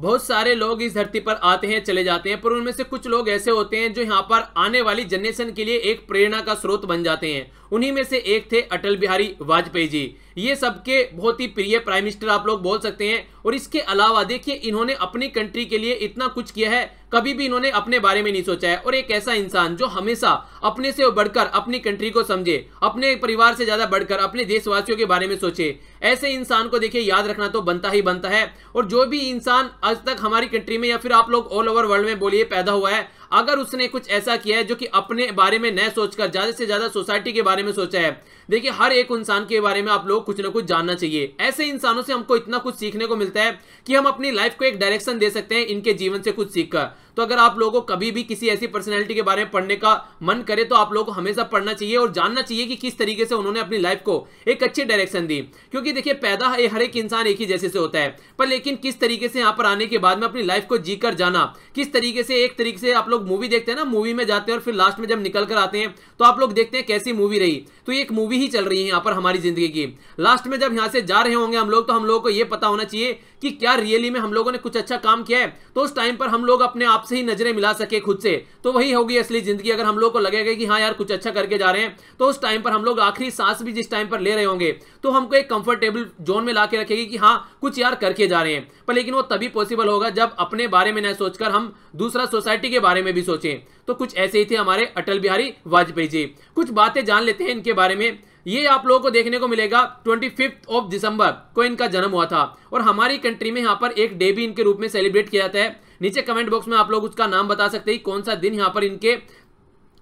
बहुत सारे लोग इस धरती पर आते हैं चले जाते हैं, पर उनमें से कुछ लोग ऐसे होते हैं जो यहाँ पर आने वाली जनरेशन के लिए एक प्रेरणा का स्रोत बन जाते हैं। उन्हीं में से एक थे अटल बिहारी वाजपेयी जी। ये सबके बहुत ही प्रिय प्राइम मिनिस्टर आप लोग बोल सकते हैं। और इसके अलावा देखिए, इन्होंने अपनी कंट्री के लिए इतना कुछ किया है, कभी भी इन्होंने अपने बारे में नहीं सोचा है। और एक ऐसा इंसान जो हमेशा अपने से बढ़कर अपनी कंट्री को समझे, अपने परिवार से ज्यादा बढ़कर अपने देशवासियों के बारे में सोचे, ऐसे इंसान को देखिए याद रखना तो बनता ही बनता है। और जो भी इंसान आज तक हमारी कंट्री में या फिर आप लोग ऑल ओवर वर्ल्ड में बोलिए पैदा हुआ है, अगर उसने कुछ ऐसा किया है जो कि अपने बारे में न सोचकर ज्यादा से ज्यादा सोसाइटी के बारे में सोचा है, देखिए हर एक इंसान के बारे में आप लोग कुछ ना कुछ जानना चाहिए। ऐसे इंसानों से हमको इतना कुछ सीखने को मिलता है कि हम अपनी लाइफ को एक डायरेक्शन दे सकते हैं इनके जीवन से कुछ सीखकर। तो अगर आप लोगों को कभी भी किसी ऐसी पर्सनैलिटी के बारे में पढ़ने का मन करे तो आप लोगों को हमेशा पढ़ना चाहिए और जानना चाहिए कि किस तरीके से उन्होंने अपनी लाइफ को एक अच्छी डायरेक्शन दी। क्योंकि देखिए पैदा हर एक इंसान एक ही जैसे से होता है, पर लेकिन किस तरीके से यहाँ पर आने के बाद में अपनी लाइफ को जीकर जाना, किस तरीके से एक तरीके से आप लोग मूवी देखते हैं ना, मूवी में जाते हैं और फिर लास्ट में जब निकल कर आते हैं तो आप लोग देखते हैं कैसी मूवी रही। तो ये एक मूवी ही चल रही है यहाँ पर हमारी जिंदगी की। लास्ट में जब यहाँ से जा रहे होंगे हम लोग, तो हम लोगों को ये पता होना चाहिए कि क्या रियली में हम लोगों ने कुछ अच्छा काम किया है। तो उस टाइम पर हम लोग अपने आप से ही नजरें मिला सके खुद से, तो वही होगी असली जिंदगी। अगर हम लोग को लगेगा कि हाँ यार कुछ अच्छा करके जा रहे हैं, तो उस टाइम पर हम लोग आखिरी सांस भी जिस टाइम पर ले रहे होंगे तो हमको एक कंफर्टेबल जोन में ला के रखेगी कि हाँ कुछ यार करके जा रहे हैं। पर लेकिन वो तभी पॉसिबल होगा जब अपने बारे में न सोचकर हम दूसरा सोसाइटी के बारे में भी सोचें। तो कुछ ऐसे ही थे हमारे अटल बिहारी वाजपेयी जी। कुछ बातें जान लेते हैं इनके बारे में। ये आप लोगों को देखने को मिलेगा 25 दिसंबर को इनका जन्म हुआ था और हमारी कंट्री में यहाँ पर एक डे भी इनके रूप में सेलिब्रेट किया जाता है। नीचे कमेंट बॉक्स में आप लोग उसका नाम बता सकते हैं, कौन सा दिन यहाँ पर इनके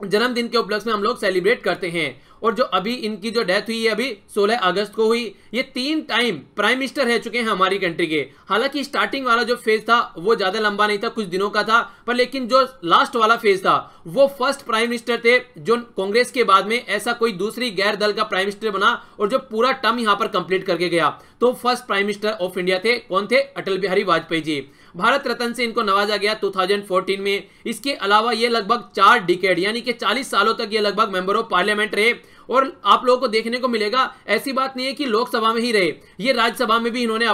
जन्मदिन के उपलक्ष्य में हम लोग सेलिब्रेट करते हैं। और जो अभी इनकी जो डेथ हुई है अभी 16 अगस्त को हुई। ये 3 टाइम प्राइम मिनिस्टर रह चुके हैं हमारी कंट्री के। हालांकि स्टार्टिंग वाला जो फेज था वो ज्यादा लंबा नहीं था, कुछ दिनों का था, पर लेकिन जो लास्ट वाला फेज था वो फर्स्ट प्राइम मिनिस्टर थे जो कांग्रेस के बाद में ऐसा कोई दूसरी गैर दल का प्राइम मिनिस्टर बना और जो पूरा टर्म यहाँ पर कंप्लीट करके गया। तो first prime minister of India थे, कौन थे? अटल बिहारी वाजपेयी जी। भारत रत्न से इनको नवाजा गया 2014 में। इसके अलावा ये लगभग 4 डिकेड यानी कि 40 सालों तक ये लगभग मेंबर ऑफ पार्लियामेंट रहे। और आप लोगों को देखने को मिलेगा, ऐसी बात नहीं है कि लोकसभा में ही रहे, ये राज्यसभा में भी इन्होंने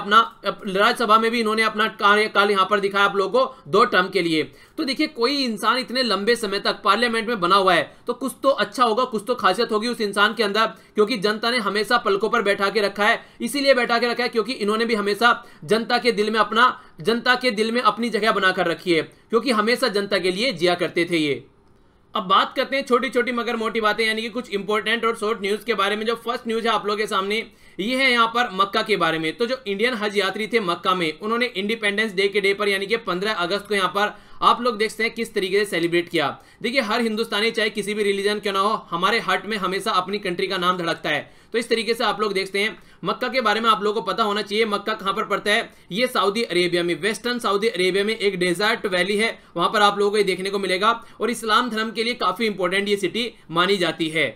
अपना कार्यकाल यहाँ पर दिखाया आप लोगों को 2 टर्म के लिए। तो देखिए कोई इंसान इतने लंबे समय तक पार्लियामेंट में बना हुआ है तो कुछ तो अच्छा होगा, कुछ तो खासियत होगी उस इंसान के अंदर, क्योंकि जनता ने हमेशा पलकों पर बैठा के रखा है। इसीलिए बैठा के रखा है क्योंकि इन्होंने भी हमेशा जनता के दिल में अपनी जगह बनाकर रखी है, क्योंकि हमेशा जनता के लिए जिया करते थे ये। अब बात करते हैं छोटी छोटी मगर मोटी बातें यानी कि कुछ इंपॉर्टेंट और शॉर्ट न्यूज़ के बारे में। जो फर्स्ट न्यूज़ है आप लोगों के सामने ये है यहाँ पर मक्का के बारे में। तो जो इंडियन हज यात्री थे मक्का में, उन्होंने इंडिपेंडेंस डे के डे पर यानी कि 15 अगस्त को यहाँ पर आप लोग देखते हैं किस तरीके से सेलिब्रेट किया। देखिए हर हिंदुस्तानी चाहे किसी भी रिलीजन क्यों ना हो, हमारे हार्ट में हमेशा अपनी कंट्री का नाम धड़कता है। तो इस तरीके से आप लोग देखते हैं मक्का के बारे में आप लोगों को पता होना चाहिए। मक्का कहाँ पर पड़ता है? ये सऊदी अरेबिया में, वेस्टर्न सऊदी अरेबिया में एक डेजर्ट वैली है, वहां पर आप लोगों को ये देखने को मिलेगा और इस्लाम धर्म के लिए काफी इंपॉर्टेंट ये सिटी मानी जाती है।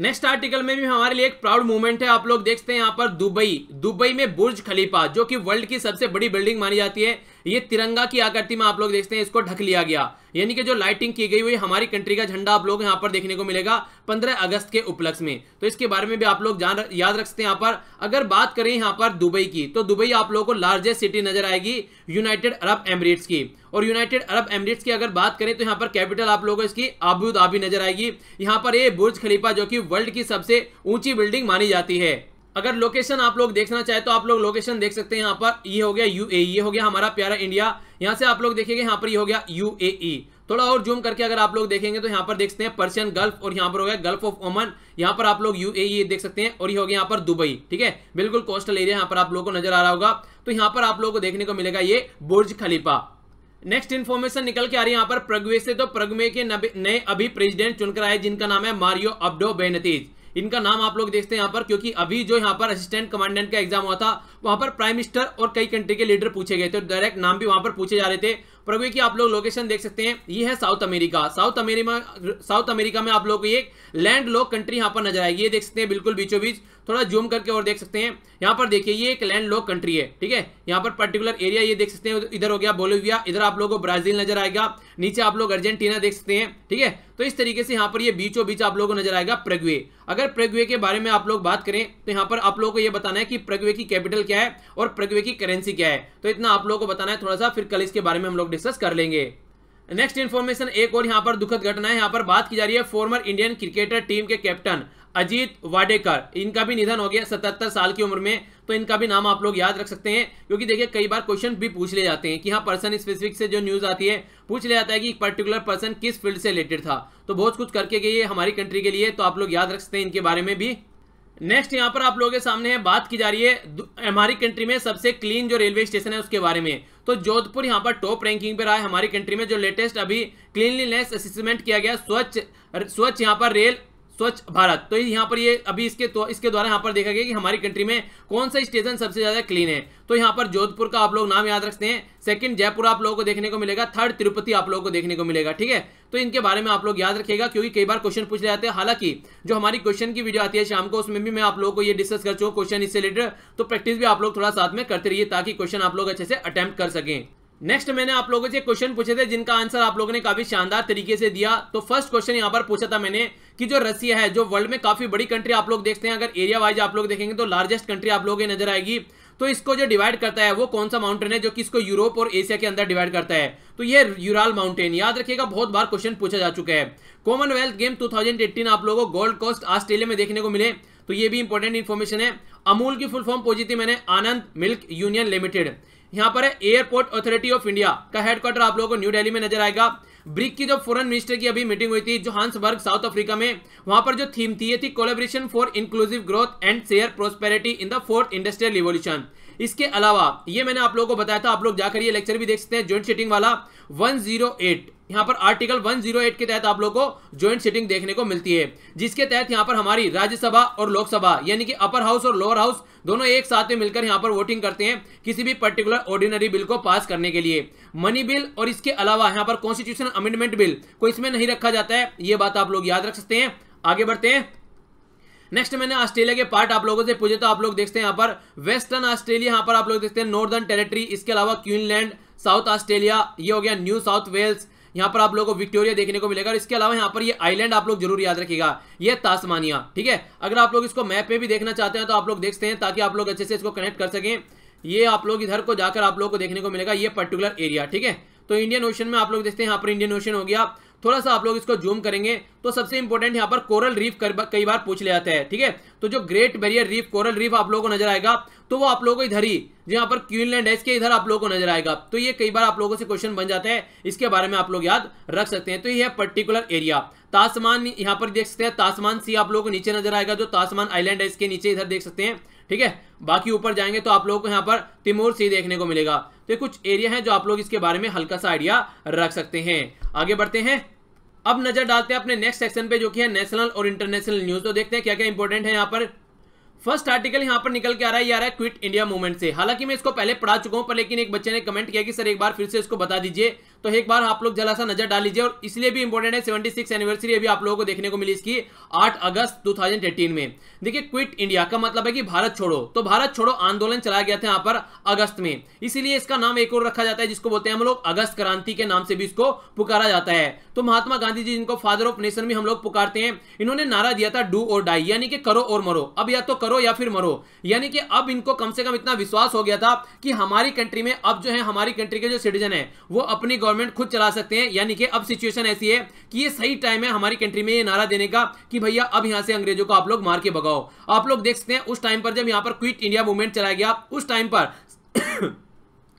नेक्स्ट आर्टिकल में भी हमारे लिए एक प्राउड मूवमेंट है। आप लोग देखते हैं यहाँ पर दुबई में बुर्ज खलीफा जो कि वर्ल्ड की सबसे बड़ी बिल्डिंग मानी जाती है, ये तिरंगा की आकृति में आप लोग देखते हैं इसको ढक लिया गया, यानी कि जो लाइटिंग की गई हुई हमारी कंट्री का झंडा आप लोग यहाँ पर देखने को मिलेगा 15 अगस्त के उपलक्ष्य में। तो इसके बारे में भी आप लोग याद रख सकते हैं। यहाँ पर अगर बात करें यहाँ पर दुबई की, तो दुबई आप लोगों को लार्जेस्ट सिटी नजर आएगी यूनाइटेड अरब एमिरेट्स की। और यूनाइटेड अरब एमिरेट्स की अगर बात करें तो यहाँ पर कैपिटल आप लोगों को इसकी अबू धाबी नजर आएगी। यहाँ पर ये बुर्ज खलीफा जो कि वर्ल्ड की सबसे ऊंची बिल्डिंग मानी जाती है। अगर लोकेशन आप लोग देखना चाहे तो आप लोग लोकेशन देख सकते हैं। यहाँ पर ये हो गया यूएई, ये हो गया हमारा प्यारा इंडिया, यहाँ से आप लोग देखेंगे यहाँ पर ये हो गया यूएई। थोड़ा और जूम करके अगर आप लोग देखेंगे तो यहाँ पर देखते हैं पर्शियन गल्फ और यहाँ पर हो गया गल्फ ऑफ ओमन, यहाँ पर आप लोग यूएई देख सकते हैं और ये हो गया यहाँ पर दुबई। ठीक है, बिल्कुल कोस्टल एरिया यहाँ पर आप लोगों को नजर आ रहा होगा। तो यहाँ पर आप लोगों को देखने को मिलेगा ये बुर्ज खलीफा। नेक्स्ट इन्फॉर्मेशन निकल के आ रही है यहाँ पर प्रग्वे से। तो प्रग्वे के नए अभी प्रेसिडेंट चुनकर आए जिनका नाम है मारियो अब्डो बेनतीज। इनका नाम आप लोग देखते हैं यहाँ पर, क्योंकि अभी जो यहाँ पर असिस्टेंट कमांडेंट का एग्जाम हुआ था वहाँ पर प्राइम मिनिस्टर और कई कंट्री के लीडर पूछे गए थे, डायरेक्ट नाम भी वहाँ पर पूछे जा रहे थे। प्रगुए की आप लोग लोकेशन देख सकते हैं, ये है साउथ अमेरिका में आप लोग को एक लैंड लॉक कंट्री यहाँ पर नजर आएगी। ये देख सकते हैं बिल्कुल बीचों बीच, थोड़ा जूम करके और देख सकते हैं। यहाँ पर देखिए ये एक लैंड लॉक कंट्री है। ठीक है, यहाँ पर पर्टिकुलर एरिया ये देख सकते हैं, इधर हो गया बोलिविया, इधर आप लोगों को ब्राजील नजर आएगा, नीचे आप लोग अर्जेंटीना देख सकते हैं। ठीक है, तो इस तरीके से यहाँ पर ये बीचों बीच आप लोगों को नजर आएगा प्रगुए। अगर प्रगुए के बारे में आप लोग बात करें तो यहाँ पर आप लोगों को ये बताना है कि प्रगुए की कैपिटल क्या है और प्रगवेकी करेंसी क्या है। तो इतना आप लोगों को बताना है थोड़ा सा, फिर कल इसके बारे में हम लोग डिस्कस कर लेंगे। नेक्स्ट इन्फॉर्मेशन, एक और यहाँ पर दुखद घटना है, यहाँ पर बात की जा रही है फॉर्मर इंडियन क्रिकेटर टीम के कैप्टन अजीत वाडेकर, इनका भी निधन हो गया 77 साल की उम्र में। तो इनका भी नाम आप लोग याद रख सकते हैं, क्योंकि देखिए कई बार क्वेश्चन भी पूछ ले जाते हैं कि हाँ पर्सन स्पेसिफिक से जो न्यूज़ आती है पूछ ले जाता है कि पर्टिकुलर पर्सन किस फील्ड से रिलेटेड था। तो बहुत कुछ करके गई है हमारी कंट्री के लिए, तो आप लोग याद रख सकते हैं इनके बारे में भी। नेक्स्ट यहाँ पर आप लोगों के सामने है, बात की जा रही है हमारी कंट्री में सबसे क्लीन जो रेलवे स्टेशन है उसके बारे में। तो जोधपुर यहाँ पर टॉप रैंकिंग पर रहा है हमारी कंट्री में। जो लेटेस्ट अभी क्लीनलीनेस असेसमेंट किया गया स्वच्छ यहाँ पर रेल स्वच्छ भारत, तो यहाँ पर ये अभी इसके द्वारा यहाँ पर देखा गया कि हमारी कंट्री में कौन सा स्टेशन सबसे ज्यादा क्लीन है। तो यहाँ पर जोधपुर का आप लोग नाम याद रखते हैं, सेकंड जयपुर आप लोगों को देखने को मिलेगा, थर्ड तिरुपति आप लोगों को देखने को मिलेगा। ठीक है, तो इनके बारे में आप लोग याद रखिएगा क्योंकि कई बार क्वेश्चन पूछ ले जाते हैं। हालांकि जो हमारी क्वेश्चन की वीडियो आती है शाम को, उसमें भी मैं आप लोगों को ये डिस्कस कर चुका हूँ क्वेश्चन इससे रिलेटेड, तो प्रैक्टिस भी आप लोग थोड़ा साथ में करते रहिए ताकि क्वेश्चन आप लोग अच्छे से अटेम्प्ट कर सकें। नेक्स्ट मैंने आप लोगों से क्वेश्चन पूछे थे जिनका आंसर आप लोगों ने काफी शानदार तरीके से दिया। तो फर्स्ट क्वेश्चन यहाँ पर पूछा था मैंने कि जो रसिया है, जो वर्ल्ड में काफी बड़ी कंट्री आप लोग देखते हैं, अगर एरिया वाइज आप लोग देखेंगे तो लार्जेस्ट कंट्री आप लोगों को नजर आएगी। तो इसको जो डिवाइड करता है वो कौन सा माउंटेन है जो कि इसको यूरोप और एशिया के अंदर डिवाइड करता है, तो ये यूराल माउंटेन। याद रखिएगा, बहुत बार क्वेश्चन पूछा जा चुका है। कॉमनवेल्थ गेम 2018 आप लोगों को गोल्ड कोस्ट ऑस्ट्रेलिया में देखने को मिले, तो ये भी इंपॉर्टेंट इन्फॉर्मेशन है। अमूल की फुल फॉर्म पूछी थी मैंने, आनंद मिल्क यूनियन लिमिटेड। यहाँ पर है एयरपोर्ट अथॉरिटी ऑफ इंडिया का हेडक्वार्टर आप लोगों को न्यू दिल्ली में नजर आएगा। ब्रिक की जो फॉरेन मिनिस्टर की अभी मीटिंग हुई थी जोहान्सबर्ग साउथ अफ्रीका में, वहां पर जो थीम थी ये थी collaboration for inclusive growth and share prosperity in the fourth industrial revolution. इसके अलावा ये मैंने आप लोगों को बताया था, आप लोग जाकर ये लेक्चर भी देख सकते हैं ज्वाइंट सिटिंग वाला 108। यहाँ पर आर्टिकल 108 के तहत आप लोगों को ज्वाइंट सिटिंग देखने को मिलती है, जिसके तहत यहाँ पर हमारी राज्यसभा और लोकसभा यानी कि अपर हाउस और लोअर हाउस दोनों एक साथ में मिलकर यहाँ पर वोटिंग करते हैं किसी भी पर्टिकुलर ऑर्डिनरी बिल को पास करने के लिए। मनी बिल और इसके अलावा यहाँ पर कॉन्स्टिट्यूशन अमेंडमेंट बिल को इसमें नहीं रखा जाता है, ये बात आप लोग याद रख सकते हैं। आगे बढ़ते हैं। नेक्स्ट मैंने ऑस्ट्रेलिया के पार्ट आप लोगों से पूछे, तो आप लोग देखते हैं यहाँ पर वेस्टर्न ऑस्ट्रेलिया, यहाँ पर आप लोग देखते हैं नॉर्दर्न टेरिटरी, इसके अलावा क्वीनलैंड, साउथ ऑस्ट्रेलिया, ये हो गया न्यू साउथ वेल्स, यहाँ पर आप लोगों को विक्टोरिया देखने को मिलेगा। और इसके अलावा यहाँ पर ये आइलैंड आप लोग जरूर याद रखिएगा, ये तास्मानिया। ठीक है, अगर आप लोग इसको मैप पे भी देखना चाहते हैं तो आप लोग देखते हैं ताकि आप लोग अच्छे से इसको कनेक्ट कर सकें। ये आप लोग इधर को जाकर आप लोग को देखने को मिलेगा ये पर्टिकुलर एरिया। ठीक है, तो इंडियन ओशन में आप लोग देखते हैं यहाँ पर इंडियन ओशन हो गया। थोड़ा सा आप लोग इसको जूम करेंगे तो सबसे इंपॉर्टेंट यहाँ पर कोरल रीफ कई बार पूछ ले जाता है। ठीक है, तो जो great barrier reef coral reef आप लोगों को नजर आएगा, तो वो आप लोगों को इधर ही जहाँ पर क्वीनलैंड है इसके इधर आप लोगों को नजर आएगा। तो ये कई बार आप लोगों से क्वेश्चन बन जाता है, इसके बारे में आप लोग याद रख सकते हैं। तो ये है पर्टिकुलर एरिया। तास्मान यहाँ पर देख सकते हैं, तास्मान सी आप लोगों को नीचे नजर आएगा, जो तास्मान आइलैंड है इसके नीचे इधर देख सकते हैं। ठीक है, बाकी ऊपर जाएंगे तो आप लोगों को यहाँ पर तिमोर सी देखने को मिलेगा। तो ये कुछ एरिया है जो आप लोग इसके बारे में हल्का सा आइडिया रख सकते हैं। आगे बढ़ते हैं, अब नजर डालते हैं अपने नेक्स्ट सेक्शन पे जो कि है नेशनल और इंटरनेशनल न्यूज। तो देखते हैं क्या क्या इंपॉर्टेंट है यहाँ पर। फर्स्ट आर्टिकल यहाँ पर निकल के आ रहा है, ये आ रहा है क्विट इंडिया मूवमेंट से। हालांकि मैं इसको पहले पढ़ा चुका हूँ, पर लेकिन एक बच्चे ने कमेंट किया कि सर एक बार फिर से इसको बता दीजिए, तो एक बार आप लोग जरा सा नजर डाल लीजिए। और इसलिए भी इंपॉर्टेंट है, 76 एनिवर्सरी अभी आप लोगों को देखने को मिली इसकी 8 अगस्त 2018 में। देखिए क्विट इंडिया का मतलब है कि भारत छोड़ो, तो भारत छोड़ो आंदोलन चलाया गया था यहाँ पर अगस्त में, इसीलिए इसका नाम एक और रखा जाता है जिसको बोलते हैं हम लोग अगस्त क्रांति के नाम से भी इसको पुकारा जाता है। तो महात्मा गांधी जी, जिनको फादर ऑफ नेशन भी हम लोग पुकारते हैं, इन्होंने नारा दिया था डू और डाई, यानी कि करो और मरो। अब या तो करो या फिर मरो, यानी कि अब इनको कम से कम इतना विश्वास हो गया था कि हमारी कंट्री में अब जो है हमारी कंट्री के जो सिटीजन है वो अपनी गवर्नमेंट खुद चला सकते हैं, यानी कि अब सिचुएशन ऐसी है कि ये सही टाइम है हमारी कंट्री में ये नारा देने का कि भैया अब यहां से अंग्रेजों को आप लोग मार के भगाओ। आप लोग देख सकते हैं उस टाइम पर जब यहां पर क्विट इंडिया मूवमेंट चलाया गया, उस टाइम पर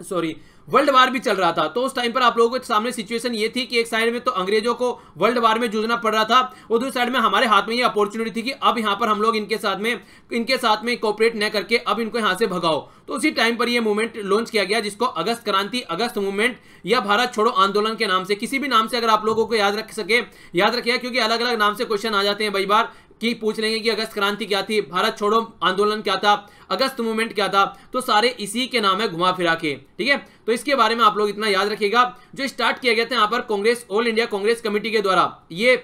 सॉरी वर्ल्ड वार भी चल रहा था। तो उस टाइम पर आप लोगों के सामने सिचुएशन ये थी कि एक साइड में तो अंग्रेजों को वर्ल्ड वार में जूझना पड़ रहा था, और दूसरी साइड में हमारे हाथ में ये अपॉर्चुनिटी थी कि अब यहाँ पर हम लोग इनके साथ में कोऑपरेट न करके अब इनको यहाँ से भगाओ। तो उसी टाइम पर ये मूवमेंट लॉन्च किया गया जिसको अगस्त क्रांति, अगस्त मूवमेंट या भारत छोड़ो आंदोलन के नाम से, किसी भी नाम से अगर आप लोगों को याद रखिए, क्योंकि अलग अलग नाम से क्वेश्चन आ जाते हैं कई बार कि पूछ लेंगे कि अगस्त क्रांति क्या थी, भारत छोड़ो आंदोलन क्या था, अगस्त मूवमेंट क्या था, तो सारे इसी के नाम है घुमा फिरा के। ठीक है, तो इसके बारे में आप लोग इतना याद रखिएगा। जो स्टार्ट किया गया था यहाँ पर Congress, all India Congress committee के द्वारा, ये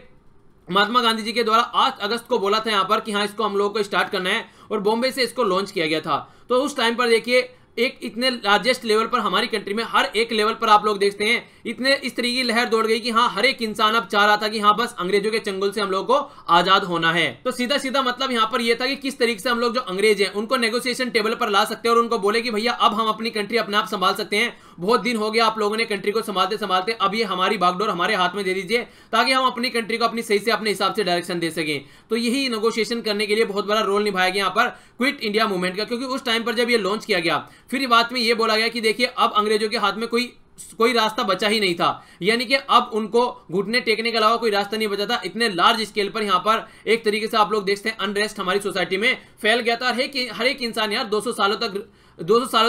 महात्मा गांधी जी के द्वारा 8 अगस्त को बोला था यहाँ पर कि हाँ इसको हम लोगों को स्टार्ट करना है, और बॉम्बे से इसको लॉन्च किया गया था। तो उस टाइम पर देखिए एक इतने लार्जेस्ट लेवल पर हमारी कंट्री में हर एक लेवल पर आप लोग देखते हैं इतने इस तरीके की लहर दौड़ गई कि हाँ हर एक इंसान अब चाह रहा था कि हाँ बस अंग्रेजों के चंगुल से हम लोग को आजाद होना है। तो सीधा सीधा मतलब यहाँ पर यह था कि किस तरीके से हम लोग जो अंग्रेज हैं उनको नेगोशिएशन टेबल पर ला सकते हैं और उनको बोले कि भैया अब हम अपनी कंट्री अपने आप संभाल सकते हैं, बहुत दिन हो गया आप लोगों ने कंट्री को संभालते संभालते, अब ये हमारी बागडोर हमारे हाथ में दे दीजिए ताकि हम अपनी कंट्री को अपनी सही से अपने हिसाब से डायरेक्शन दे सकें। तो यही नेगोशिएशन करने के लिए बहुत बड़ा रोल निभाया गया यहाँ पर क्विट इंडिया मूवमेंट का, क्योंकि उस टाइम पर जब ये लॉन्च किया गया फिर बाद में ये बोला गया कि देखिए अब अंग्रेजों के हाथ में कोई रास्ता बचा ही नहीं था, यानी कि अब उनको घुटने टेकने के अलावा कोई रास्ता नहीं बचा था। इतने लार्ज स्केल पर यहाँ पर एक तरीके से आप लोग देखते हैं अनरेस्ट हमारी सोसाइटी में फैल गया था। हर एक इंसान यार 200 सालों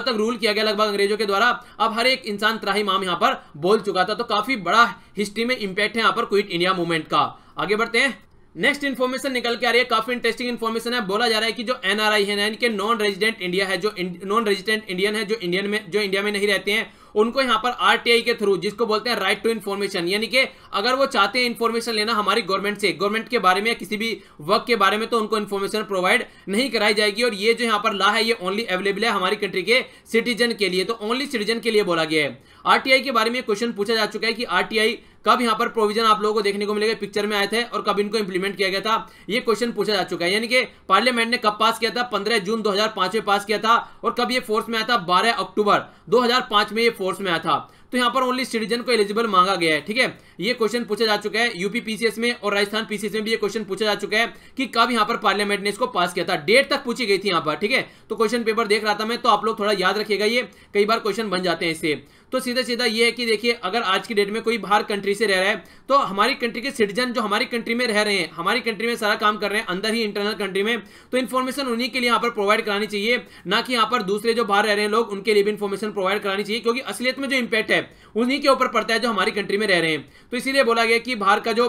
तक रूल किया गया लगभग अंग्रेजों के द्वारा, अब हर एक इंसान त्राही माम यहाँ पर बोल चुका था। तो काफी बड़ा हिस्ट्री में इंपैक्ट है यहाँ पर क्विट इंडिया मूवमेंट का। आगे बढ़ते हैं, नेक्स्ट इन्फॉर्मेशन निकल के आ रही है, काफी इंटरेस्टिंग इन्फॉर्मेशन है। बोला जा रहा है कि जो एनआरआई है यानी कि नॉन रेजिडेंट इंडिया है, जो नॉन रेजिडेंट इंडियन है जो इंडिया में नहीं रहते हैं, उनको यहाँ पर आरटीआई के थ्रू, जिसको बोलते हैं राइट टू इन्फॉर्मेशन, यानी कि अगर वो चाहते हैं इन्फॉर्मेशन लेना हमारी गवर्नमेंट से, गवर्नमेंट के बारे में या किसी भी वर्क के बारे में, तो उनको इन्फॉर्मेशन प्रोवाइड नहीं कराई जाएगी। और ये जो यहाँ पर लॉ है ये ओनली अवेलेबल है हमारी कंट्री के सिटीजन के लिए, तो ओनली सिटीजन के लिए बोला गया है। आरटीआई के बारे में क्वेश्चन पूछा जा चुका है कि आरटीआई कब यहाँ पर प्रोविजन आप लोगों को देखने को मिलेगा, पिक्चर में आए थे, और कब इनको इंप्लीमेंट किया गया था, ये क्वेश्चन पूछा जा चुका है। यानी कि पार्लियामेंट ने कब पास किया था, 15 जून 2005 में पास किया था, और कब ये फोर्स में आया था, 12 अक्टूबर 2005 में ये फोर्स में आया था। तो यहाँ पर ओनली सिटीजन को एलिजिबल मांगा गया है, ठीक है, ये क्वेश्चन पूछा जा चुका है। यूपी पीसीएस में और राजस्थान पीसीएस में भी ये क्वेश्चन पूछा जा चुका है कि कब यहाँ पर पार्लियामेंट ने इसको पास किया था, डेट तक पूछी गई थी यहाँ पर, ठीक है। तो क्वेश्चन पेपर देख रहा था मैं, तो आप लोग थोड़ा याद रखिएगा, ये कई बार क्वेश्चन बन जाते हैं इससे। तो सीधा सीधा ये है कि देखिए अगर आज की डेट में कोई बाहर कंट्री से रह रहा है तो हमारी कंट्री के सिटीजन जो हमारी कंट्री में रह रहे हैं, हमारी कंट्री में सारा काम कर रहे हैं अंदर ही इंटरनल कंट्री में, तो इन्फॉर्मेशन उन्हीं के लिए यहाँ पर प्रोवाइड करानी चाहिए, ना कि यहाँ पर दूसरे जो बाहर रह रहे हैं लोग उनके लिए भी इन्फॉर्मेशन प्रोवाइड करानी चाहिए, क्योंकि असलियत में जो इंपैक्ट है उन्हीं के ऊपर पड़ता है जो हमारी कंट्री में रह रहे हैं। तो इसीलिए बोला गया कि बाहर का जो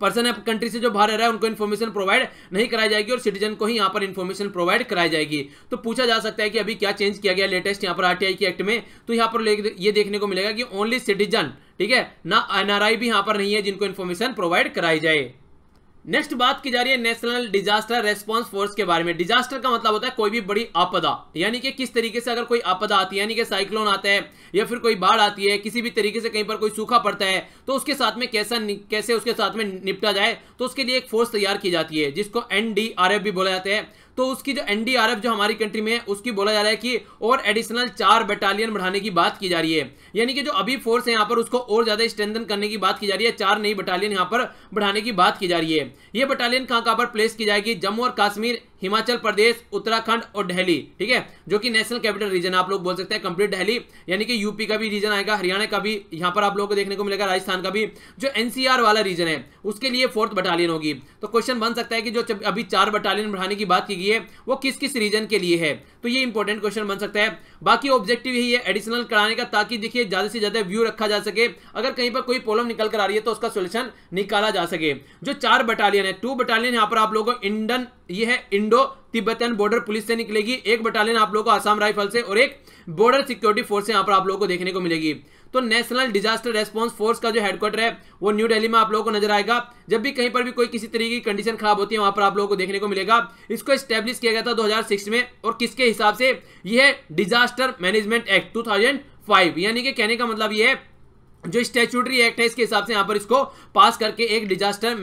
पर्सन है कंट्री से जो बाहर रह रहा है उनको इन्फॉर्मेशन प्रोवाइड नहीं कराई जाएगी और सिटीजन को ही यहाँ पर इन्फॉर्मेशन प्रोवाइड कराई जाएगी। तो पूछा जा सकता है कि अभी क्या चेंज किया गया लेटेस्ट यहाँ पर आरटीआई के एक्ट में, तो यहाँ पर ये देखने को मिलेगा कि ओनली सिटीजन, ठीक है ना, एनआरआई भी यहाँ पर नहीं है जिनको इन्फॉर्मेशन प्रोवाइड कराई जाए। नेक्स्ट बात की जा रही है नेशनल डिजास्टर रेस्पॉन्स फोर्स के बारे में। डिजास्टर का मतलब होता है कोई भी बड़ी आपदा, यानी कि किस तरीके से अगर कोई आपदा आती है, यानी कि साइक्लोन आता है या फिर कोई बाढ़ आती है, किसी भी तरीके से कहीं पर कोई सूखा पड़ता है, तो उसके साथ में कैसे उसके साथ में निपटा जाए, तो उसके लिए एक फोर्स तैयार की जाती है जिसको एनडीआरएफ भी बोला जाता है। तो उसकी जो एनडीआरएफ जो हमारी कंट्री में है उसकी बोला जा रहा है कि और एडिशनल 4 बटालियन बढ़ाने की बात की जा रही है, यानी कि जो अभी फोर्स है यहाँ पर उसको और ज्यादा स्ट्रेंथन करने की बात की जा रही है, 4 नई बटालियन यहाँ पर बढ़ाने की बात की जा रही है। ये बटालियन कहाँ पर प्लेस की जाएगी, जम्मू और कश्मीर, हिमाचल प्रदेश, उत्तराखंड और दिल्ली, ठीक है, जो कि नेशनल कैपिटल रीजन आप लोग बोल सकते हैं कंप्लीट। दिल्ली यानी कि यूपी का भी रीजन आएगा, हरियाणा का भी यहाँ पर आप लोगों को देखने को मिलेगा, राजस्थान का भी, जो एनसीआर वाला रीजन है उसके लिए 4th बटालियन होगी। तो क्वेश्चन बन सकता है कि जो अभी 4 बटालियन बढ़ाने की बात की गई है वो किस किस रीजन के लिए है, तो ये इंपॉर्टेंट क्वेश्चन बन सकता है। बाकी ऑब्जेक्टिव यही है एडिशनल कराने का, ताकि देखिए ज्यादा से ज्यादा व्यू रखा जा सके, अगर कहीं पर कोई प्रॉब्लम निकल कर आ रही है तो उसका सोल्यूशन निकाला जा सके। जो 4 बटालियन है, 2 बटालियन यहाँ पर आप लोगों को इंडन, ये है इंडो तिब्बतन बॉर्डर पुलिस से निकलेगी, 1 बटालियन आप लोगों को आसाम राइफल से और 1 बॉर्डर सिक्योरिटी फोर्स से यहाँ पर आप लोगों को देखने को मिलेगी। तो नेशनल डिजास्टर रेस्पॉन्स फोर्स का जो हेडक्वार्टर है वो न्यू दिल्ली में आप लोगों को नजर आएगा। जब भी कहीं पर भी कोई किसी तरीके की कंडीशन खराब होती है वहां पर आप लोगों को देखने को मिलेगा। इसको स्टैब्लिश किया गया था 2006 में, और किसके हिसाब से, यह है डिजास्टर मैनेजमेंट एक्ट 2005, यानी कि कहने का मतलब यह है जो स्टैट्यूटरी एक्ट है इसके हिसाब से यहाँ पर इसको पास करके एक disaster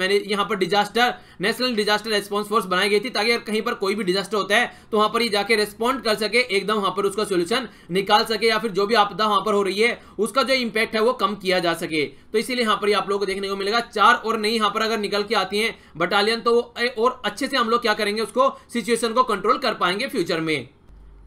national disaster response force बनाई गई थी, ताकि अगर कहीं पर कोई भी डिजास्टर होता है तो वहां पर ये जाके रेस्पॉन्ड कर सके, एकदम वहां पर उसका सॉल्यूशन निकाल सके, या फिर जो भी आपदा वहां पर हो रही है उसका जो इंपैक्ट है वो कम किया जा सके। तो इसीलिए यहाँ पर आप लोगों को देखने को मिलेगा। 4 और नहीं यहाँ पर अगर निकल के आती है बटालियन तो और अच्छे से हम लोग क्या करेंगे, उसको सिचुएशन को कंट्रोल कर पाएंगे फ्यूचर में।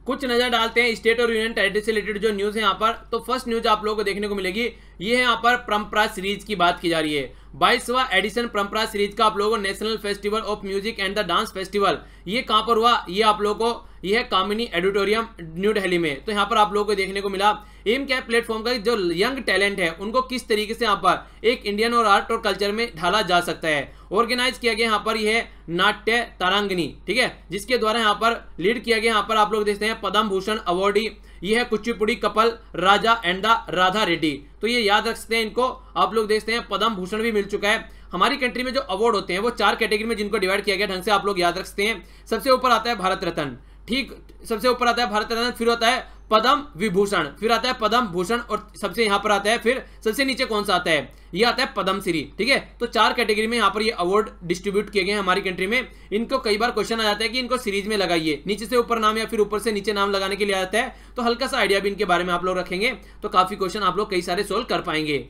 कुछ नजर डालते हैं स्टेट और यूनियन टेरिटरी से रिलेटेड जो न्यूज़ है यहाँ पर। तो फर्स्ट न्यूज आप लोगों को देखने को मिलेगी, ये है यहाँ पर परंपरा सीरीज की बात की जा रही है। 22वां एडिशन परंपरा सीरीज का आप लोगों को national festival of music and the dance festival, ये कहाँ पर हुआ, ये आप लोगों को, ये है कामिनी ऑडिटोरियम न्यू दिल्ली में। तो यहाँ पर आप लोगों को देखने को मिला एम क्या प्लेटफॉर्म का जो यंग टैलेंट है उनको किस तरीके से यहाँ पर एक इंडियन और आर्ट और कल्चर में ढाला जा सकता है। ऑर्गेनाइज किया गया यहाँ पर यह नाट्य तारांगनी, ठीक है, जिसके द्वारा यहाँ पर लीड किया गया। यहाँ पर आप लोग देखते हैं पद्म भूषण अवॉर्डी, यह है कुचिपुड़ी कपल राजा एंड राधा रेड्डी, तो ये याद रख सकते हैं इनको आप लोग। देखते हैं पद्म भूषण भी मिल चुका है। हमारी कंट्री में जो अवार्ड होते हैं वो 4 कैटेगरी में जिनको डिवाइड किया गया ढंग से आप लोग याद रख सकते हैं। सबसे ऊपर आता है भारत रत्न, ठीक, सबसे ऊपर आता है भारत रत्न, फिर आता है पद्म विभूषण, फिर आता है पद्म भूषण, और सबसे यहाँ पर आता है फिर सबसे नीचे कौन सा आता है, ये आता है पद्मश्री। ठीक है, तो चार कैटेगरी में यहाँ पर ये अवार्ड डिस्ट्रीब्यूट किए गए हैं हमारी कंट्री में। इनको कई बार क्वेश्चन आ जाता है कि इनको सीरीज में लगाइए, नीचे से ऊपर नाम या फिर ऊपर से नीचे नाम लगाने के लिए आता है, तो हल्का सा आइडिया भी इनके बारे में आप लोग रखेंगे तो काफी क्वेश्चन आप लोग कई सारे सोल्व कर पाएंगे।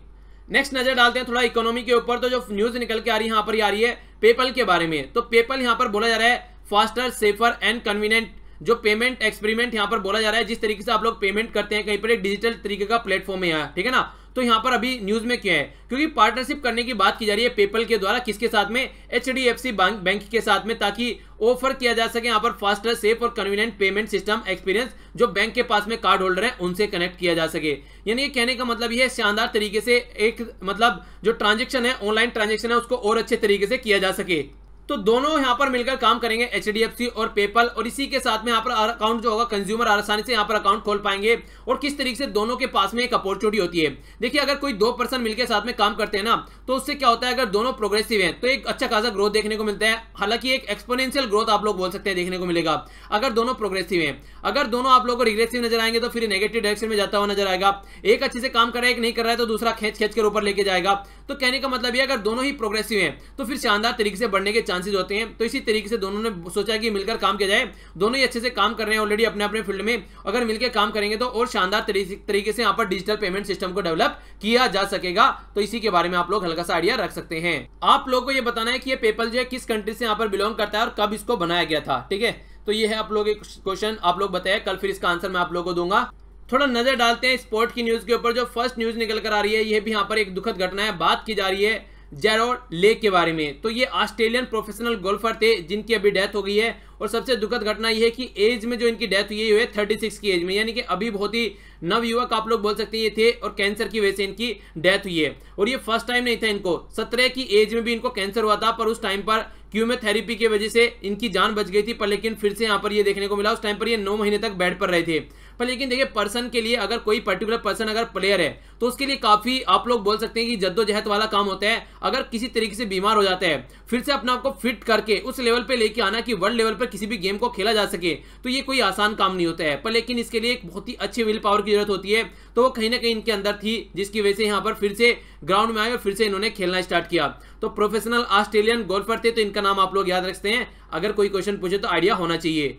नेक्स्ट नजर डालते हैं थोड़ा इकोनॉमी के ऊपर। तो जो न्यूज निकल के आ रही है यहाँ पर आ रही है पेपल के बारे में। तो पेपल यहाँ पर बोला जा रहा है फास्टर, सेफर एंड कन्वीनियंट, जो पेमेंट एक्सपेरिमेंट यहाँ पर बोला जा रहा है, जिस तरीके से आप लोग पेमेंट करते हैं कहीं पर डिजिटल तरीके का प्लेटफॉर्म है यहाँ, ठीक है ना। तो यहाँ पर अभी न्यूज में क्या है, क्योंकि पार्टनरशिप करने की बात की जा रही है पेपल के द्वारा, किसके साथ में, HDFC बैंक के साथ में, ताकि ऑफर किया जा सके यहाँ पर फास्टर, सेफ और कन्वीनियंट पेमेंट सिस्टम एक्सपीरियंस, जो बैंक के पास में कार्ड होल्डर है उनसे कनेक्ट किया जा सके। यानी ये कहने का मतलब ये है शानदार तरीके से एक मतलब जो ट्रांजेक्शन है, ऑनलाइन ट्रांजेक्शन है, उसको और अच्छे तरीके से किया जा सके। तो दोनों यहाँ पर मिलकर काम करेंगे HDFC और पेपल, और इसी के साथ में यहाँ पर अकाउंट जो होगा कंज्यूमर आसानी से यहाँ पर अकाउंट खोल पाएंगे, और किस तरीके से दोनों के पास में एक अपॉर्चुनिटी होती है। देखिए अगर कोई दो पर्सन मिलकर साथ में काम करते हैं ना, तो उससे क्या होता है, अगर दोनों प्रोग्रेसिव हैं तो एक अच्छा खासा ग्रोथ देखने को मिलता है, हालांकि एक एक्सपोनेंशियल ग्रोथ आप लोग बोल सकते हैं देखने को मिलेगा अगर दोनों प्रोग्रेसिव हैं। अगर दोनों आप लोग को रिग्रेसिव नजर आएंगे तो फिर नेगेटिव डायरेक्शन में जाता हुआ नजर आएगा, एक अच्छे से काम कर रहा है, एक नहीं कर रहा है तो दूसरा खींच खींच कर ऊपर लेके जाएगा। तो कहने का मतलब ये अगर दोनों ही प्रोग्रेसिव हैं तो फिर शानदार तरीके से बढ़ने के चांसेस होते हैं। तो इसी तरीके से दोनों ने सोचा कि मिलकर काम किया जाए, दोनों ही अच्छे से काम कर रहे हैं ऑलरेडी अपने अपने फील्ड में, अगर मिलकर काम करेंगे तो और शानदार तरीके से यहाँ पर डिजिटल पेमेंट सिस्टम को डेवलप किया जा सकेगा। तो इसी के बारे में आप लोग हल्का सा आइडिया रख सकते हैं। आप लोगों को ये बताना है कि ये पेपल जो है किस कंट्री से यहाँ पर बिलोंग करता है और कब इसको बनाया गया था। ठीक है, तो ये है आप लोग क्वेश्चन, आप लोग बताया, कल फिर इसका आंसर मैं आप लोगों को दूंगा। थोड़ा नजर डालते हैं स्पोर्ट की न्यूज के ऊपर। जो फर्स्ट न्यूज निकल कर आ रही है, यह भी यहाँ पर एक दुखद घटना है, बात की जा रही है जेरोड लेक के बारे में। तो ये ऑस्ट्रेलियन प्रोफेशनल गोल्फर थे जिनकी अभी डेथ हो गई है, और सबसे दुखद घटना ये है कि एज में जो इनकी डेथ हुई है 36 की एज में, यानी कि अभी बहुत ही नवयुवक आप लोग बोल सकते हैं ये थे, और कैंसर की वजह से इनकी डेथ हुई है। और ये फर्स्ट टाइम नहीं था, इनको 17 की एज में भी इनको कैंसर हुआ था, पर उस टाइम पर क्यूमोथेरेपी की वजह से इनकी जान बच गई थी। पर लेकिन फिर से यहाँ पर ये देखने को मिला, उस टाइम पर ये 9 महीने तक बेड पर रहे थे। पर लेकिन देखिए पर्सन के लिए, अगर कोई पर्टिकुलर पर्सन अगर प्लेयर है तो उसके लिए काफी आप लोग बोल सकते हैं कि जद्दोजहद वाला काम होता है। अगर किसी तरीके से बीमार हो जाता है, फिर से अपने आप को फिट करके उस लेवल पे लेके आना कि वर्ल्ड लेवल पर किसी भी गेम को खेला जा सके, तो ये कोई आसान काम नहीं होता है। पर लेकिन इसके लिए एक बहुत ही अच्छी विल पावर की जरूरत होती है, तो वो कहीं ना कहीं इनके अंदर थी, जिसकी वजह से यहाँ पर फिर से ग्राउंड में आए और फिर से इन्होंने खेलना स्टार्ट किया। तो प्रोफेशनल ऑस्ट्रेलियन गोल्फर थे, तो इनका नाम आप लोग याद रखते हैं, अगर कोई क्वेश्चन पूछे तो आइडिया होना चाहिए।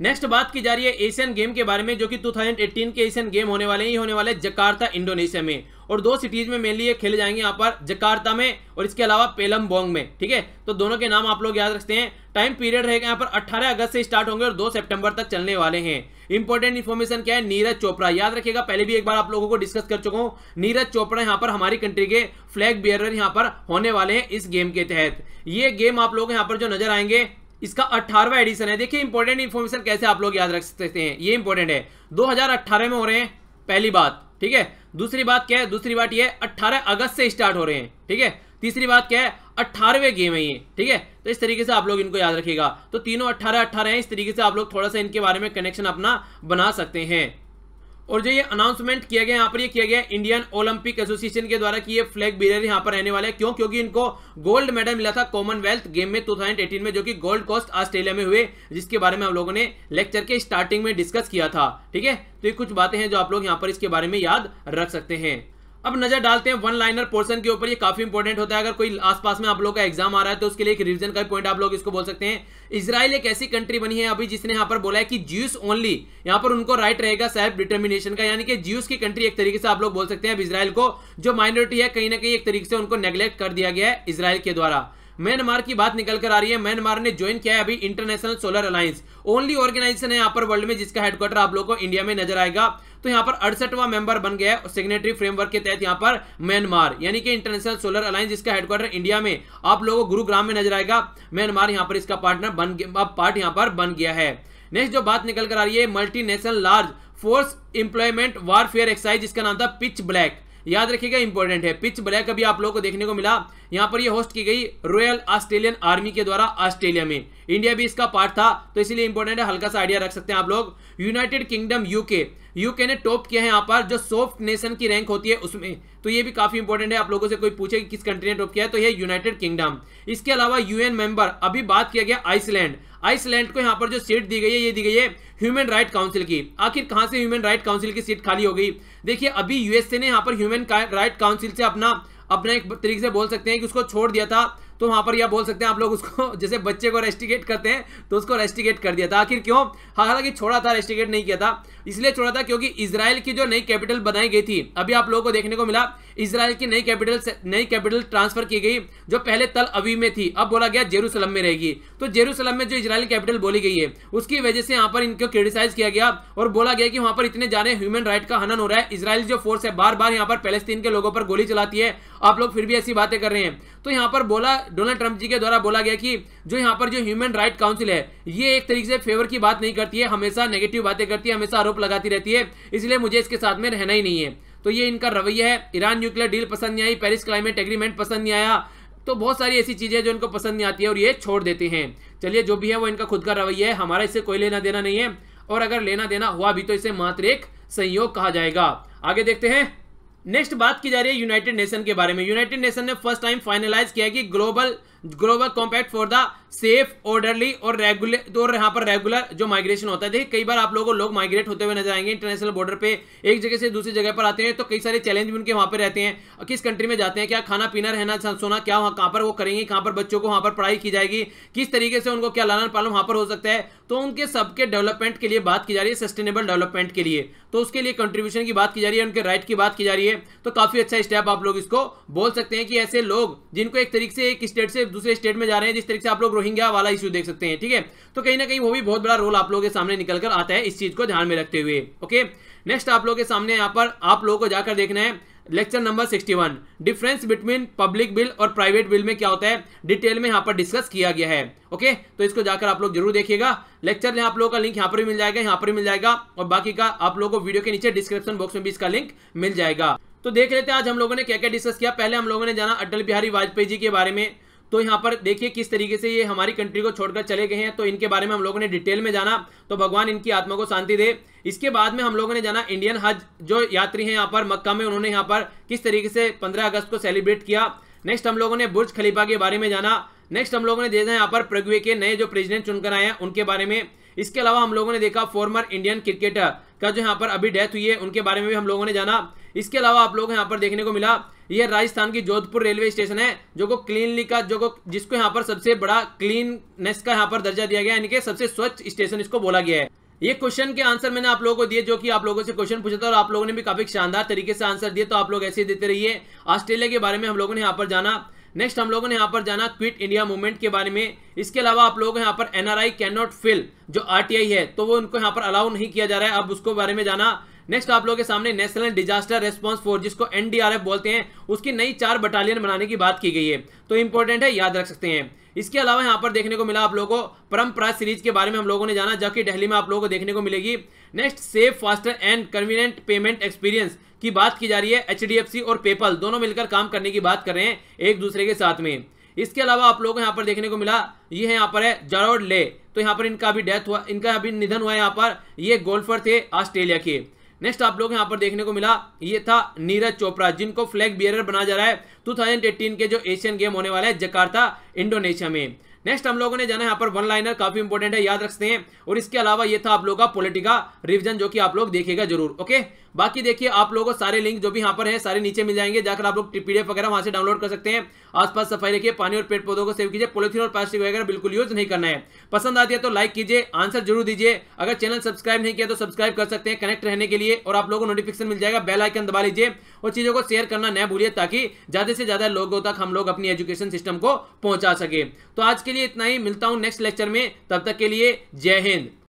नेक्स्ट बात की जा रही है एशियन गेम के बारे में, जो कि 2018 के एशियन गेम होने वाले जकार्ता इंडोनेशिया में, और दो सिटीज में मेनली ये खेले जाएंगे यहाँ पर, जकार्ता में और इसके अलावा पेलम्बोंग में। ठीक है, तो दोनों के नाम आप लोग याद रखते हैं। टाइम पीरियड रहेगा यहाँ पर 18 अगस्त से स्टार्ट होंगे और 2 सितंबर तक चलने वाले हैं। इंपॉर्टेंट इन्फॉर्मेशन क्या है, नीरज चोपड़ा, याद रखिएगा, पहले भी एक बार आप लोगों को डिस्कस कर चुका हूँ। नीरज चोपड़ा यहाँ पर हमारी कंट्री के फ्लैग बियरर यहाँ पर होने वाले हैं इस गेम के तहत। ये गेम आप लोग यहाँ पर जो नजर आएंगे, इसका 18वां एडिशन है। देखिए इंपॉर्टेंट इन्फॉर्मेशन कैसे आप लोग याद रख सकते हैं, ये इंपॉर्टेंट है, 2018 में हो रहे हैं, पहली बात। ठीक है, दूसरी बात क्या है, दूसरी बात ये 18 अगस्त से स्टार्ट हो रहे हैं। ठीक है, तीसरी बात क्या है, 18वें गेम है ये। ठीक है, तो इस तरीके से आप लोग इनको याद रखिएगा। तो तीनों 18 हैं, इस तरीके से आप लोग थोड़ा सा इनके बारे में कनेक्शन अपना बना सकते हैं। और जो ये अनाउंसमेंट किया गया यहाँ पर, ये किया गया इंडियन ओलंपिक एसोसिएशन के द्वारा कि ये फ्लैग बीरर यहाँ पर रहने वाले हैं। क्यों? क्योंकि इनको गोल्ड मेडल मिला था कॉमनवेल्थ गेम में 2018 में, जो कि गोल्ड कोस्ट ऑस्ट्रेलिया में हुए, जिसके बारे में हम लोगों ने लेक्चर के स्टार्टिंग में डिस्कस किया था। ठीक है, तो ये कुछ बातें हैं जो आप लोग यहाँ पर इसके बारे में याद रख सकते हैं। अब नजर डालते हैं वन लाइनर पोर्शन के ऊपर, ये काफी इंपॉर्टेंट होता है। अगर कोई आसपास में आप लोग का एग्जाम आ रहा है तो उसके लिए एक रिवीजन का पॉइंट आप लोग इसको बोल सकते हैं। इजराइल एक ऐसी कंट्री बनी है अभी जिसने यहाँ पर बोला है कि ज्यूस ओनली, यहाँ पर उनको राइट रहेगा सेल्फ डिटर्मिनेशन का, यानी कि ज्यूस की कंट्री एक तरीके से आप लोग बोल सकते हैं। अब इजराइल को, जो माइनॉरिटी है, कहीं ना कहीं एक तरीके से उनको नेग्लेक्ट कर दिया गया है इजराइल के द्वारा। म्यांमार की बात निकल कर आ रही है, म्यांमार ने ज्वाइन किया है अभी international solar alliance, only organisation है यहाँ पर वर्ल्ड में जिसका हेडक्वार्टर आप लोगों को इंडिया में नजर आएगा। तो यहाँ पर 68वां मेंबर बन गया है सिग्नेटरी फ्रेमवर्क के तहत यहाँ पर म्यांमार, यानी कि इंटरनेशनल सोलर अलायंस जिसका हेडक्वार्टर इंडिया में आप लोगों को गुरुग्राम में नजर आएगा। म्यांमार यहाँ पर इसका पार्ट यहाँ पर बन गया है। नेक्स्ट जो बात निकल कर आ रही है, multinational large force employment warfare exercise, जिसका नाम था पिच ब्लैक, याद रखिएगा, इंपॉर्टेंट है। पिच ब्लैक अभी आप लोगों को देखने को मिला, यहाँ पर ये होस्ट की गई रॉयल ऑस्ट्रेलियन आर्मी के द्वारा ऑस्ट्रेलिया में, इंडिया भी इसका पार्ट था, तो इसलिए इंपॉर्टेंट है, हल्का सा आइडिया रख सकते हैं आप लोग। यूनाइटेड किंगडम यूके ने टॉप किया है यहाँ पर, जो सॉफ्ट नेशन की रैंक होती है उसमें, तो ये भी काफी इंपॉर्टेंट है। आप लोगों से कोई पूछे कि किस कंट्री ने टॉप किया है, तो ये यूनाइटेड किंगडम। इसके अलावा UN मेंबर, अभी बात किया गया आइसलैंड, आइसलैंड को यहाँ पर जो सीट दी गई है ये दी गई है ह्यूमन राइट काउंसिल की। आखिर कहाँ से ह्यूमन राइट काउंसिल की सीट खाली हो गई? देखिए अभी यूएसए ने यहाँ पर ह्यूमन राइट काउंसिल से अपना एक तरीके से बोल सकते हैं कि उसको छोड़ दिया था, तो वहाँ पर यह बोल सकते हैं आप लोग उसको जैसे बच्चे को रेस्टिगेट करते हैं तो उसको रेस्टिगेट कर दिया था। आखिर क्यों? हालांकि छोड़ा था, रेस्टिगेट नहीं किया था, इसलिए छोड़ा था क्योंकि इसराइल की जो नई कैपिटल बनाई गई थी, अभी आप लोगों को देखने को मिला इसराइल की नई कैपिटल ट्रांसफर की गई जो पहले तल अवीव में थी, अब बोला गया जेरूसलम में रहेगी। तो जेरूसलम में जो इसराइल कैपिटल बोली गई है उसकी वजह से यहाँ पर इनको क्रिटिसाइज किया गया और बोला गया कि वहाँ पर इतने जाने ह्यूमन राइट का हनन हो रहा है, इसराइल जो फोर्स है बार बार यहाँ पर पैलेस्तीन के लोगों पर गोली चलाती है, आप लोग फिर भी ऐसी बातें कर रहे हैं। तो यहाँ पर बोला डोनाल्ड ट्रंप जी के द्वारा बोला गया कि जो यहाँ पर जो ह्यूमन राइट काउंसिल है ये एक तरीके से फेवर की बात नहीं करती है, हमेशा नेगेटिव बातें करती है, हमेशा आरोप लगाती रहती है, इसलिए मुझे इसके साथ में रहना ही नहीं है। तो ये इनका रवैया है। ईरान न्यूक्लियर डील पसंद नहीं आई, पेरिस क्लाइमेट एग्रीमेंट पसंद नहीं आया, तो बहुत सारी ऐसी चीजें जो इनको पसंद नहीं आती है और ये छोड़ देते हैं। चलिए जो भी है वो इनका खुद का रवैया है, हमारा इससे कोई लेना देना नहीं है, और अगर लेना देना हुआ भी तो इसे मात्र एक संयोग कहा जाएगा। आगे देखते हैं। नेक्स्ट बात की जा रही है यूनाइटेड नेशन के बारे में। यूनाइटेड नेशन ने फर्स्ट टाइम फाइनलाइज किया कि global compact for the safe orderly और रेगुलर जो माइग्रेशन होता है। देखिए कई बार आप लोगों को लोग माइग्रेट होते हुए नजर आएंगे इंटरनेशनल बॉर्डर पे, एक जगह से दूसरी जगह पर आते हैं तो कई सारे चैलेंज भी उनके वहां पर रहते हैं, किस कंट्री में जाते हैं, क्या खाना पीना रहना सोना क्या वहाँ कहाँ पर वो करेंगे, कहाँ पर बच्चों को वहाँ पर पढ़ाई की जाएगी, किस तरीके से उनको क्या लालन पालन वहाँ पर हो सकता है। तो उनके सबके डेवलपमेंट के लिए बात की जा रही है, सस्टेनेबल डेवलपमेंट के लिए, तो उसके लिए कंट्रीब्यूशन की बात की जा रही है, उनके राइट की बात की जा रही है। तो काफी अच्छा स्टेप आप लोग इसको बोल सकते हैं कि ऐसे लोग जिनको एक तरीके से एक स्टेट से दूसरे स्टेट में जा रहे हैं, जिस तरीके से आप लोग रोहिंग्या वाला इश्यू देख सकते हैं, ठीक है, तो कहीं ना कहीं वो भी बहुत बड़ा रोल आप लोगों के सामने निकल कर आता है इस चीज को ध्यान में रखते हुए। ओके नेक्स्ट आप लोगों के सामने यहाँ पर आप लोगों को जाकर देखना है lecture number 61 difference between public bill और प्राइवेट बिल में क्या होता है, डिटेल में यहाँ पर डिस्कस किया गया है। ओके तो इसको जाकर आप लोग जरूर देखिएगा। लेक्चर में आप लोगों का लिंक यहाँ पर भी मिल जाएगा, यहाँ पर भी मिल जाएगा, और बाकी का आप लोगों को वीडियो के नीचे डिस्क्रिप्शन बॉक्स में भी इसका लिंक मिल जाएगा। तो देख लेते हैं आज हम लोगों ने क्या क्या डिस्कस किया। पहले हम लोगों ने जाना अटल बिहारी वाजपेयी जी के बारे में, तो यहाँ पर देखिए किस तरीके से ये हमारी कंट्री को छोड़कर चले गए हैं, तो इनके बारे में हम लोगों ने डिटेल में जाना, तो भगवान इनकी आत्मा को शांति दे। इसके बाद में हम लोगों ने जाना इंडियन हज जो यात्री हैं यहाँ पर मक्का में, उन्होंने यहाँ पर किस तरीके से 15 अगस्त को सेलिब्रेट किया। नेक्स्ट हम लोगों ने बुर्ज खलीफा के बारे में जाना। नेक्स्ट हम लोगों ने देखा यहाँ पर प्रग्वे के नए जो प्रेसिडेंट चुनकर आए हैं उनके बारे में। इसके अलावा हम लोगों ने देखा फॉर्मर इंडियन क्रिकेटर का जो यहाँ पर अभी डेथ हुई है उनके बारे में भी हम लोगों ने जाना। इसके अलावा आप लोग यहाँ पर देखने को मिला यह राजस्थान की जोधपुर रेलवे स्टेशन है जो को क्लीनली का जिसको यहाँ पर सबसे बड़ा क्लीननेस का यहाँ पर दर्जा दिया गया, यानी कि सबसे स्वच्छ स्टेशन इसको बोला गया है। ये क्वेश्चन के आंसर मैंने आप लोगों को दिए जो कि आप लोगों से क्वेश्चन पूछा था और आप लोगों ने भी काफी शानदार तरीके से आंसर दिए, तो आप लोग ऐसे ही देते रहिए। ऑस्ट्रेलिया के बारे में हम लोगों ने यहाँ पर जाना। नेक्स्ट हम लोगों ने यहाँ पर जाना क्विट इंडिया मूवमेंट के बारे में। इसके अलावा आप लोगों यहाँ पर NRI कैन नॉट फिल जो RTI है तो वो उनको यहाँ पर अलाउ नहीं किया जा रहा है, अब उसको बारे में जाना। नेक्स्ट आप लोगों के सामने नेशनल डिजास्टर रेस्पॉन्स फोर्स जिसको NDRF बोलते हैं उसकी नई 4 बटालियन बनाने की बात की गई है, तो इंपॉर्टेंट है, याद रख सकते हैं। इसके अलावा यहाँ पर देखने को मिला आप लोगों को परंपरा सीरीज के बारे में हम लोगों ने जाना जो कि दिल्ली में आप लोगों को देखने को मिलेगी। Next safe faster and convenient payment experience की बात की जा रही है, HDFC और पेपल दोनों मिलकर काम करने की बात कर रहे हैं एक दूसरे के साथ में। इसके अलावा आप लोगों को यहाँ पर देखने को मिला ये यहाँ पर है जेरोड लेक, तो यहाँ पर इनका अभी डेथ हुआ, इनका अभी निधन हुआ है, यहाँ पर ये गोल्फर थे ऑस्ट्रेलिया के। नेक्स्ट आप लोग यहाँ पर देखने को मिला ये था नीरज चोपड़ा जिनको फ्लैग बियरर बनाया जा रहा है 2018 के जो एशियन गेम होने वाला है जकार्ता इंडोनेशिया में। नेक्स्ट हम लोगों ने जाना यहाँ पर वन लाइनर, काफी इंपॉर्टेंट है, याद रखते हैं। और इसके अलावा ये था आप लोगों का पॉलिटिका रिवीजन जो कि आप लोग देखिएगा जरूर। ओके बाकी देखिए आप लोगों को सारे लिंक जो भी यहाँ पर है सारे नीचे मिल जाएंगे, जाकर आप लोग PDF वगैरह वहाँ से डाउनलोड कर सकते हैं। आसपास सफाई रखिए, पानी और पेड़ पौधों को सेव कीजिए, पॉलिथीन और प्लास्टिक वगैरह बिल्कुल यूज नहीं करना है। पसंद आती है तो लाइक कीजिए, आंसर जरूर दीजिए। अगर चैनल सब्सक्राइब नहीं किया तो सब्सक्राइब कर सकते हैं कनेक्ट रहने के लिए, और आप लोगों को नोटिफिकेशन मिल जाएगा, बेल आइकन दबा लीजिए और चीजों को शेयर करना न भूलिए ताकि ज्यादा से ज्यादा लोगों तक हम लोग अपनी एजुकेशन सिस्टम को पहुंचा सके। तो आज के लिए इतना ही, मिलता हूं नेक्स्ट लेक्चर में, तब तक के लिए जय हिंद।